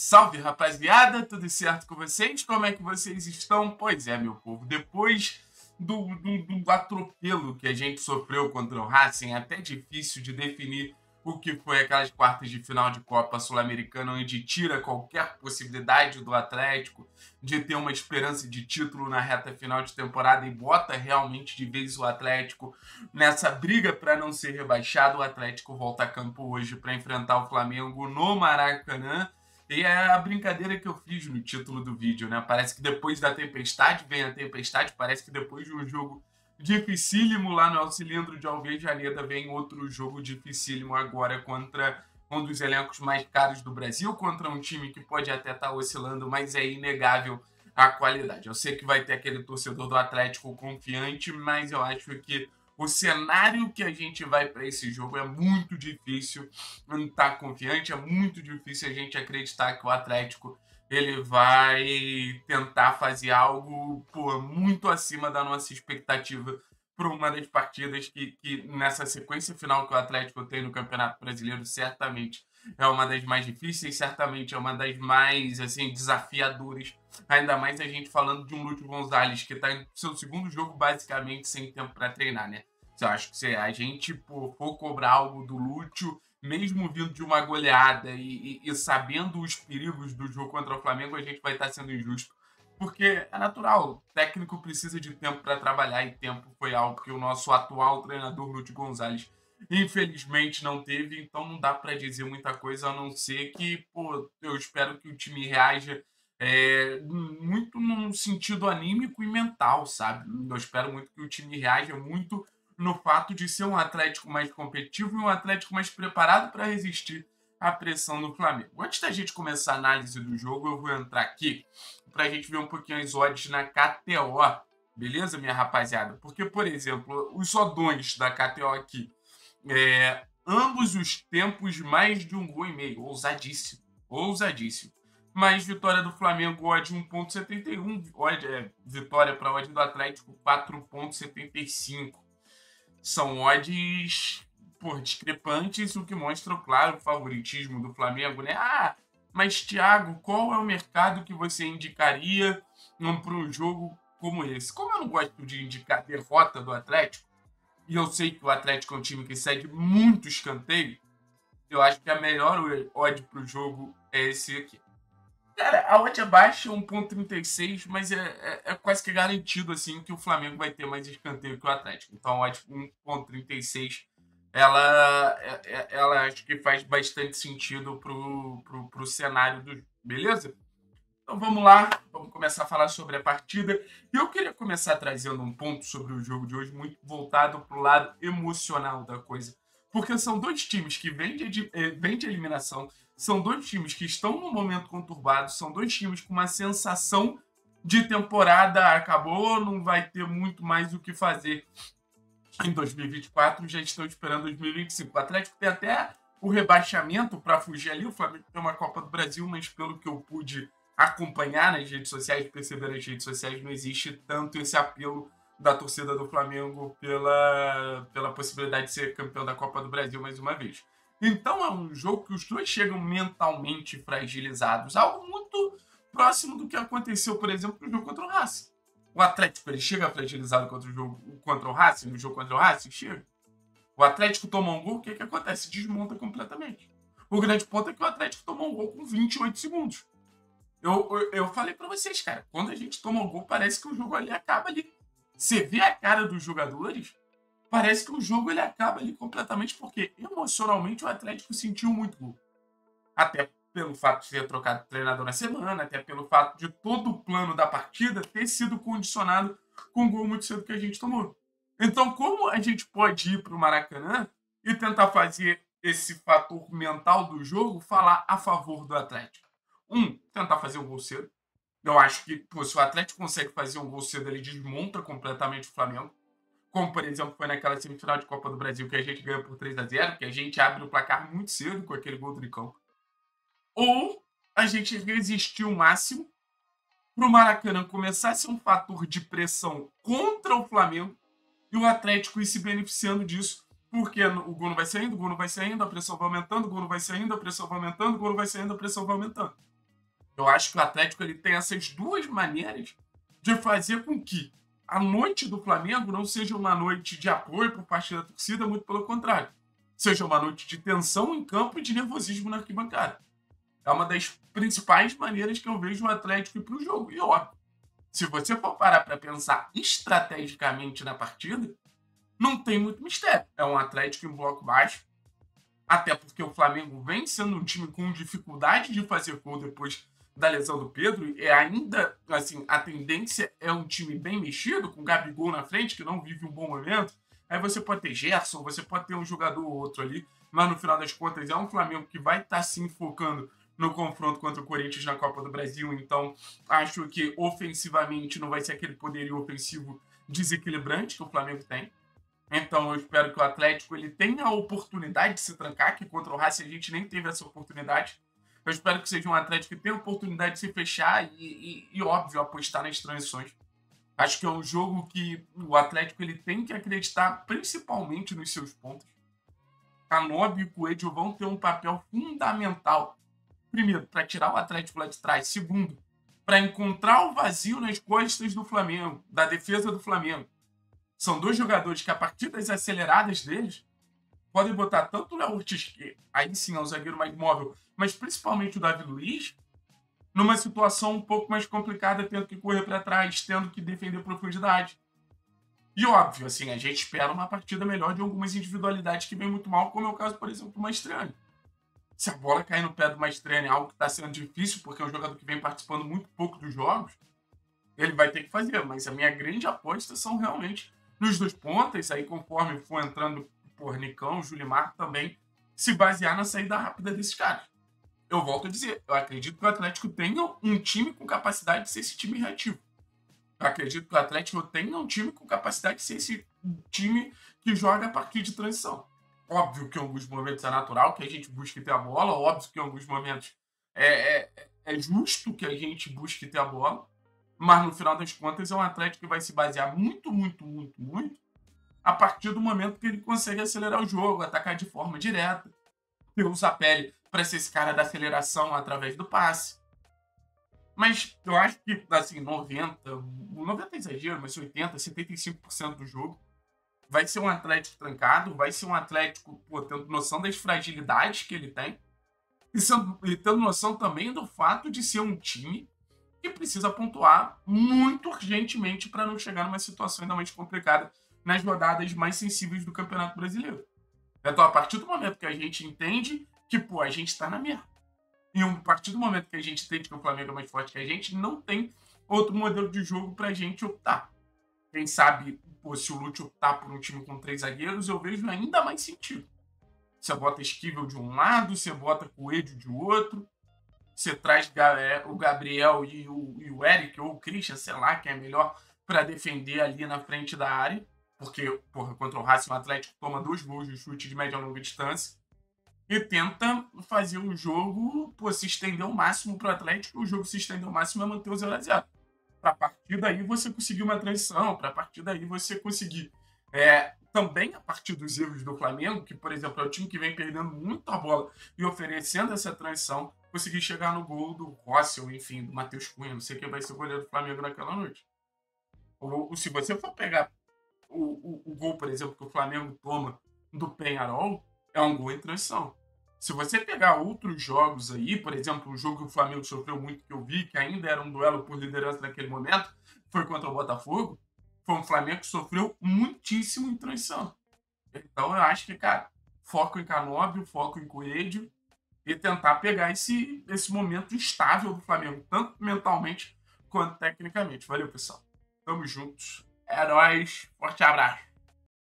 Salve, rapaz guiada, tudo certo com vocês? Como é que vocês estão? Pois é, meu povo, depois do atropelo que a gente sofreu contra o Racing, até difícil de definir o que foi aquelas quartas de final de Copa Sul-Americana, onde tira qualquer possibilidade do Atlético de ter uma esperança de título na reta final de temporada e bota realmente de vez o Atlético nessa briga para não ser rebaixado. O Atlético volta a campo hoje para enfrentar o Flamengo no Maracanã. E é a brincadeira que eu fiz no título do vídeo, né? Parece que depois da tempestade vem a tempestade, parece que depois de um jogo dificílimo lá no Cilindro de Alvejaneda vem outro jogo dificílimo agora contra um dos elencos mais caros do Brasil, contra um time que pode até estar oscilando, mas é inegável a qualidade. Eu sei que vai ter aquele torcedor do Atlético confiante, mas eu acho que o cenário que a gente vai para esse jogo é muito difícil estar confiante, é muito difícil a gente acreditar que o Atlético ele vai tentar fazer algo muito acima da nossa expectativa para uma das partidas que nessa sequência final que o Atlético tem no Campeonato Brasileiro, certamente é uma das mais difíceis, certamente é uma das mais assim, desafiadoras, ainda mais a gente falando de um Lúcio Gonzalez que está em seu segundo jogo basicamente sem tempo para treinar, né? Eu acho que se a gente for cobrar algo do Lúcio, mesmo vindo de uma goleada e sabendo os perigos do jogo contra o Flamengo, a gente vai estar sendo injusto, porque é natural, o técnico precisa de tempo para trabalhar e tempo foi algo que o nosso atual treinador Lúcio Gonzalez infelizmente não teve, então não dá para dizer muita coisa, a não ser que eu espero que o time reaja muito num sentido anímico e mental, sabe? Eu espero muito que o time reaja muito no fato de ser um Atlético mais competitivo e um Atlético mais preparado para resistir à pressão do Flamengo. Antes da gente começar a análise do jogo, eu vou entrar aqui para a gente ver um pouquinho as odds na KTO, beleza, minha rapaziada? Porque, por exemplo, os odões da KTO aqui, ambos os tempos mais de 1,5 gol, ousadíssimo, ousadíssimo. Mas vitória do Flamengo, odd 1,71, vitória para a odd do Atlético 4,75. São odds discrepantes, o que mostra, claro, o favoritismo do Flamengo, né? Ah, mas Thiago, qual é o mercado que você indicaria para um jogo como esse? Como eu não gosto de indicar derrota do Atlético, e eu sei que o Atlético é um time que cede muito escanteio, eu acho que a melhor odd para o jogo é esse aqui. Cara, a odd é baixa, 1,36, mas é quase que garantido assim que o Flamengo vai ter mais escanteio que o Atlético. Então a odd 1,36, ela acho que faz bastante sentido pro cenário do jogo, beleza? Então vamos lá, vamos começar a falar sobre a partida. E eu queria começar trazendo um ponto sobre o jogo de hoje muito voltado pro lado emocional da coisa. Porque são dois times que vêm de eliminação, são dois times que estão num momento conturbado, são dois times com uma sensação de temporada acabou, não vai ter muito mais o que fazer em 2024, já estão esperando 2025. O Atlético tem até o rebaixamento para fugir ali, o Flamengo tem uma Copa do Brasil, mas pelo que eu pude acompanhar nas redes sociais, perceber nas redes sociais, não existe tanto esse apelo da torcida do Flamengo pela possibilidade de ser campeão da Copa do Brasil mais uma vez. Então é um jogo que os dois chegam mentalmente fragilizados, algo muito próximo do que aconteceu, por exemplo, no jogo contra o Racing. O Atlético ele chega fragilizado no jogo contra o Racing, chega. O Atlético toma um gol, o que é que acontece? Desmonta completamente. O grande ponto é que o Atlético tomou um gol com 28 segundos. Eu falei para vocês, cara, quando a gente toma um gol parece que o jogo ali acaba ali. Você vê a cara dos jogadores, parece que o jogo ele acaba ali completamente, porque emocionalmente o Atlético sentiu muito gol. Até pelo fato de ter trocado treinador na semana, até pelo fato de todo o plano da partida ter sido condicionado com o gol muito cedo que a gente tomou. Então, como a gente pode ir para o Maracanã e tentar fazer esse fator mental do jogo falar a favor do Atlético? Tentar fazer o gol cedo. Eu acho que se o Atlético consegue fazer um gol cedo, ele desmonta completamente o Flamengo. Como, por exemplo, foi naquela semifinal de Copa do Brasil que a gente ganha por 3-0, que a gente abre o placar muito cedo com aquele gol do Tricão. Ou a gente resistiu o máximo para o Maracanã começar a ser um fator de pressão contra o Flamengo e o Atlético ir se beneficiando disso. Porque o gol não vai saindo, o gol não vai saindo, a pressão vai aumentando, o gol não vai saindo, a pressão vai aumentando, o gol não vai saindo, a pressão vai aumentando. Eu acho que o Atlético ele tem essas duas maneiras de fazer com que a noite do Flamengo não seja uma noite de apoio por parte da torcida, muito pelo contrário. Seja uma noite de tensão em campo e de nervosismo na arquibancada. É uma das principais maneiras que eu vejo o Atlético ir para o jogo. E óbvio, se você for parar para pensar estrategicamente na partida, não tem muito mistério. É um Atlético em bloco baixo, até porque o Flamengo vem sendo um time com dificuldade de fazer gol depois da lesão do Pedro. E ainda, assim, a tendência é um time bem mexido, com o Gabigol na frente, que não vive um bom momento. Aí você pode ter Gerson, você pode ter um jogador ou outro ali, mas no final das contas é um Flamengo que vai estar se focando no confronto contra o Corinthians na Copa do Brasil. Então acho que ofensivamente não vai ser aquele poderio ofensivo desequilibrante que o Flamengo tem. Então eu espero que o Atlético ele tenha a oportunidade de se trancar, que contra o Racing a gente nem teve essa oportunidade. Eu espero que seja um Atlético que tenha a oportunidade de se fechar e óbvio, apostar nas transições. Acho que é um jogo que o Atlético ele tem que acreditar principalmente nos seus pontos. Canobbio e Coelho vão ter um papel fundamental. Primeiro, para tirar o Atlético lá de trás. Segundo, para encontrar o vazio nas costas do Flamengo, da defesa do Flamengo. São dois jogadores que, a partir das aceleradas deles, podem botar tanto o Léo Ortiz, que aí sim é um zagueiro mais móvel, mas principalmente o Davi Luiz, numa situação um pouco mais complicada, tendo que correr para trás, tendo que defender profundidade. E óbvio, assim, a gente espera uma partida melhor de algumas individualidades que vem muito mal, como é o caso, por exemplo, do Maestriani. Se a bola cair no pé do Maestriani é algo que está sendo difícil, porque é um jogador que vem participando muito pouco dos jogos, ele vai ter que fazer, mas a minha grande aposta são realmente nos dois pontas, aí conforme for entrando o Pornicão, o Julimar também, se basear na saída rápida desses caras. Eu volto a dizer, eu acredito que o Atlético tenha um time com capacidade de ser esse time reativo. Eu acredito que o Atlético tenha um time com capacidade de ser esse time que joga a partir de transição. Óbvio que em alguns momentos é natural que a gente busque ter a bola, óbvio que em alguns momentos é justo que a gente busque ter a bola, mas no final das contas é um Atlético que vai se basear muito a partir do momento que ele consegue acelerar o jogo, atacar de forma direta, ter o Zapelli para ser esse cara da aceleração através do passe. Mas eu acho que, assim, 90 é exagero, mas 80, 75% do jogo vai ser um Atlético trancado, vai ser um Atlético tendo noção das fragilidades que ele tem e tendo noção também do fato de ser um time que precisa pontuar muito urgentemente para não chegar numa situação ainda mais complicada nas rodadas mais sensíveis do Campeonato Brasileiro. Então, a partir do momento que a gente entende que, pô, a gente tá na merda, e a partir do momento que a gente entende que o Flamengo é mais forte que a gente, não tem outro modelo de jogo pra gente optar. Quem sabe, pô, se o Lúcio optar por um time com 3 zagueiros, eu vejo ainda mais sentido. Você bota Esquivel de um lado, você bota Coelho de outro, você traz o Gabriel e o Eric, ou o Christian, sei lá, que é melhor para defender ali na frente da área, porque, porra, contra o Racing, o Atlético toma 2 gols de chute de média a longa distância e tenta fazer o jogo, pô, se estender ao máximo para o Atlético, o jogo se estender ao máximo é manter o 0-0. Para partir daí você conseguir uma transição, para partir daí você conseguir também a partir dos erros do Flamengo, que, por exemplo, é o time que vem perdendo muito a bola e oferecendo essa transição, conseguir chegar no gol do Rossi, ou enfim, do Matheus Cunha, não sei quem vai ser o goleiro do Flamengo naquela noite. Ou se você for pegar o gol, por exemplo, que o Flamengo toma do Penharol, é um gol em transição. Se você pegar outros jogos aí, por exemplo, um jogo que o Flamengo sofreu muito, que eu vi, que ainda era um duelo por liderança naquele momento, foi contra o Botafogo, foi um Flamengo que sofreu muitíssimo em transição. Então eu acho que, cara, foco em Canobbio, foco em Coelho, e tentar pegar esse momento estável do Flamengo, tanto mentalmente quanto tecnicamente. Valeu, pessoal. Tamo juntos. É nóis. Forte abraço.